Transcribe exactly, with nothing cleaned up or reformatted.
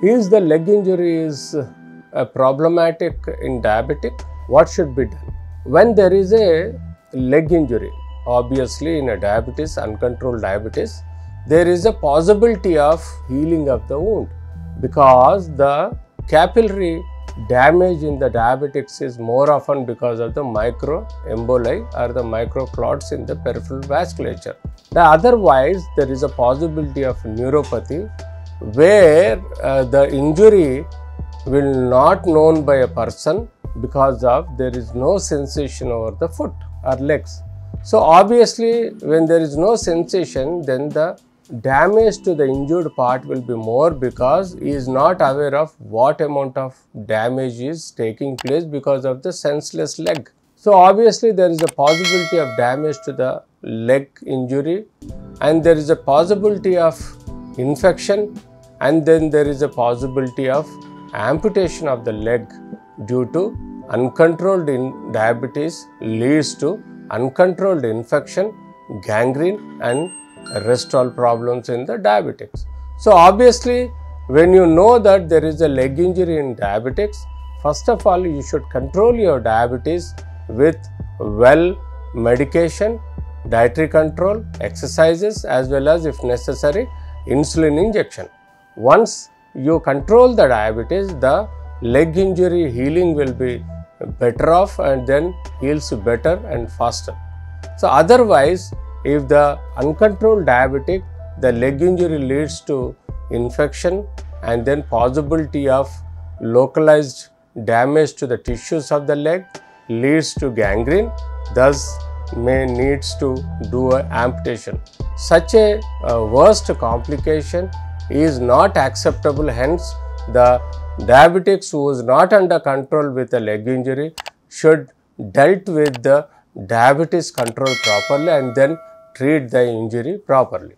Is the leg injury is uh, problematic in diabetic? What should be done? When there is a leg injury, obviously in a diabetes, uncontrolled diabetes, there is a possibility of healing of the wound because the capillary damage in the diabetics is more often because of the microemboli or the microclots in the peripheral vasculature. Now, otherwise, there is a possibility of neuropathy where uh, the injury will not be known by a person because of there is no sensation over the foot or legs. So obviously, when there is no sensation, then the damage to the injured part will be more because he is not aware of what amount of damage is taking place because of the senseless leg. So obviously, there is a possibility of damage to the leg injury, and there is a possibility of infection, and then there is a possibility of amputation of the leg due to uncontrolled diabetes leads to uncontrolled infection, gangrene, and rest-all problems in the diabetics. So obviously, when you know that there is a leg injury in diabetics, first of all, you should control your diabetes with well medication, dietary control, exercises, as well as, if necessary, insulin injection. Once you control the diabetes, the leg injury healing will be better off and then heals better and faster. So otherwise, if the uncontrolled diabetic, the leg injury leads to infection and then possibility of localized damage to the tissues of the leg leads to gangrene, thus may needs to do an amputation. Such a, a worst complication is not acceptable, hence the diabetics who is not under control with a leg injury should dealt with the diabetes control properly and then treat the injury properly.